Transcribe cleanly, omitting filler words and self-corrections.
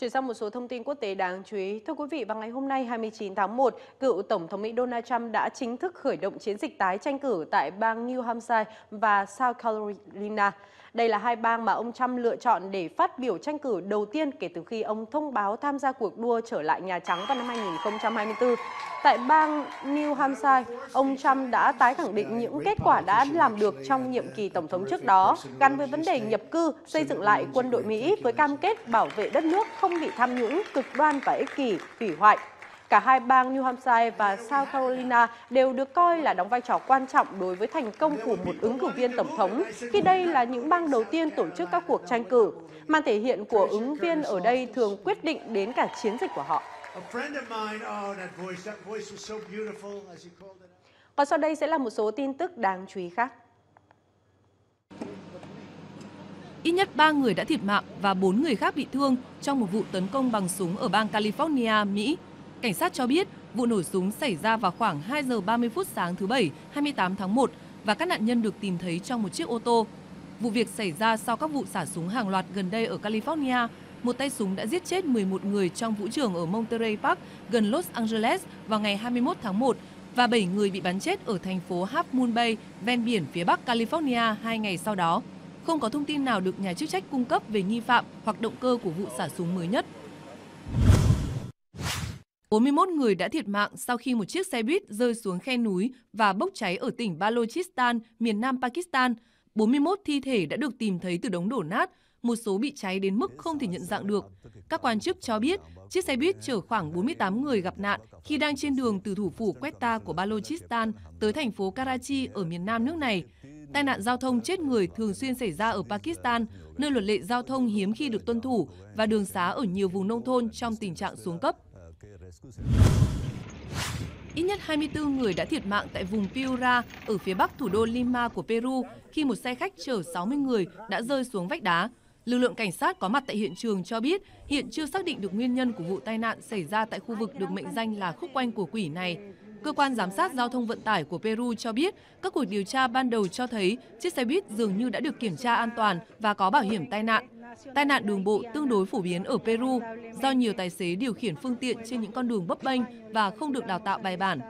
Chuyển sang một số thông tin quốc tế đáng chú ý. Thưa quý vị, vào ngày hôm nay 29 tháng 1, cựu Tổng thống Mỹ Donald Trump đã chính thức khởi động chiến dịch tái tranh cử tại bang New Hampshire và South Carolina. Đây là hai bang mà ông Trump lựa chọn để phát biểu tranh cử đầu tiên kể từ khi ông thông báo tham gia cuộc đua trở lại Nhà Trắng vào năm 2024. Tại bang New Hampshire, ông Trump đã tái khẳng định những kết quả đã làm được trong nhiệm kỳ Tổng thống trước đó, gắn với vấn đề nhập cư, xây dựng lại quân đội Mỹ với cam kết bảo vệ đất nước không bị tham nhũng, cực đoan và ích kỷ, hủy hoại. Cả hai bang New Hampshire và South Carolina đều được coi là đóng vai trò quan trọng đối với thành công của một ứng cử viên tổng thống, khi đây là những bang đầu tiên tổ chức các cuộc tranh cử. Màn thể hiện của ứng viên ở đây thường quyết định đến cả chiến dịch của họ. Còn sau đây sẽ là một số tin tức đáng chú ý khác. Ít nhất 3 người đã thiệt mạng và 4 người khác bị thương trong một vụ tấn công bằng súng ở bang California, Mỹ. Cảnh sát cho biết vụ nổ súng xảy ra vào khoảng 2 giờ 30 phút sáng thứ Bảy, 28 tháng 1 và các nạn nhân được tìm thấy trong một chiếc ô tô. Vụ việc xảy ra sau các vụ xả súng hàng loạt gần đây ở California. Một tay súng đã giết chết 11 người trong vũ trường ở Monterey Park gần Los Angeles vào ngày 21 tháng 1 và 7 người bị bắn chết ở thành phố Half Moon Bay, ven biển phía Bắc California 2 ngày sau đó. Không có thông tin nào được nhà chức trách cung cấp về nghi phạm hoặc động cơ của vụ xả súng mới nhất. 41 người đã thiệt mạng sau khi một chiếc xe buýt rơi xuống khe núi và bốc cháy ở tỉnh Balochistan, miền nam Pakistan. 41 thi thể đã được tìm thấy từ đống đổ nát, một số bị cháy đến mức không thể nhận dạng được. Các quan chức cho biết chiếc xe buýt chở khoảng 48 người gặp nạn khi đang trên đường từ thủ phủ Quetta của Balochistan tới thành phố Karachi ở miền nam nước này. Tai nạn giao thông chết người thường xuyên xảy ra ở Pakistan, nơi luật lệ giao thông hiếm khi được tuân thủ và đường xá ở nhiều vùng nông thôn trong tình trạng xuống cấp. Ít nhất 24 người đã thiệt mạng tại vùng Piura ở phía bắc thủ đô Lima của Peru khi một xe khách chở 60 người đã rơi xuống vách đá. Lực lượng cảnh sát có mặt tại hiện trường cho biết hiện chưa xác định được nguyên nhân của vụ tai nạn xảy ra tại khu vực được mệnh danh là khúc quanh của quỷ này. Cơ quan giám sát giao thông vận tải của Peru cho biết các cuộc điều tra ban đầu cho thấy chiếc xe buýt dường như đã được kiểm tra an toàn và có bảo hiểm tai nạn. Tai nạn đường bộ tương đối phổ biến ở Peru do nhiều tài xế điều khiển phương tiện trên những con đường bấp bênh và không được đào tạo bài bản.